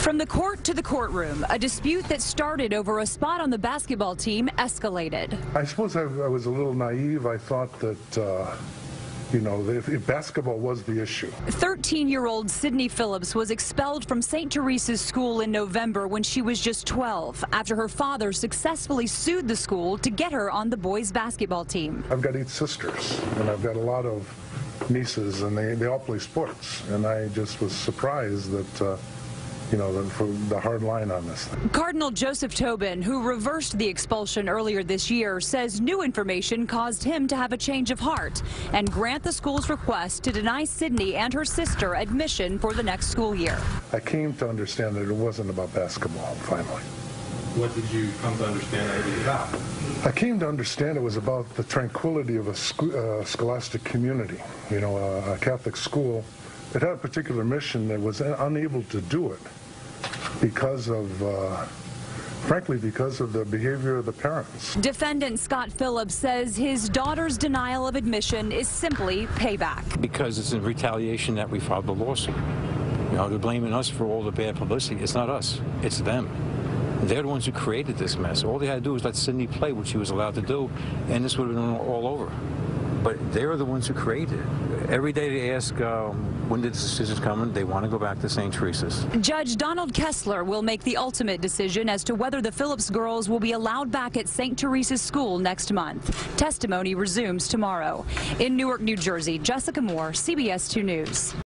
From the court to the courtroom, a dispute that started over a spot on the basketball team escalated. I suppose I was a little naive. I thought that, you know, if basketball was the issue. 13-year-old Sydney Phillips was expelled from St. Therese's School in November when she was just 12, after her father successfully sued the school to get her on the boys' basketball team. I've got 8 sisters, and I've got a lot of nieces, and they all play sports, and I just was surprised that, you know, for the hard line on this thing. Cardinal Joseph Tobin, who reversed the expulsion earlier this year, says new information caused him to have a change of heart and grant the school's request to deny Sydney and her sister admission for the next school year. I came to understand that it wasn't about basketball, finally. What did you come to understand that it was about? I came to understand it was about the tranquility of a scholastic community, you know, a Catholic school. It had a particular mission that was unable to do it because of, frankly, because of the behavior of the parents. Defendant Scott Phillips says his daughter's denial of admission is simply payback. Because it's in retaliation that we filed the lawsuit. You know, they're blaming us for all the bad publicity. It's not us, it's them. They're the ones who created this mess. All they had to do was let Sydney play, which she was allowed to do, and this would have been all over. But they're the ones who created it. Every day they ask, when did the decision come in? They want to go back to St. Therese's. Judge Donald Kessler will make the ultimate decision as to whether the Phillips girls will be allowed back at St. Therese's School next month. Testimony resumes tomorrow. In Newark, New Jersey, Jessica Moore, CBS2 News.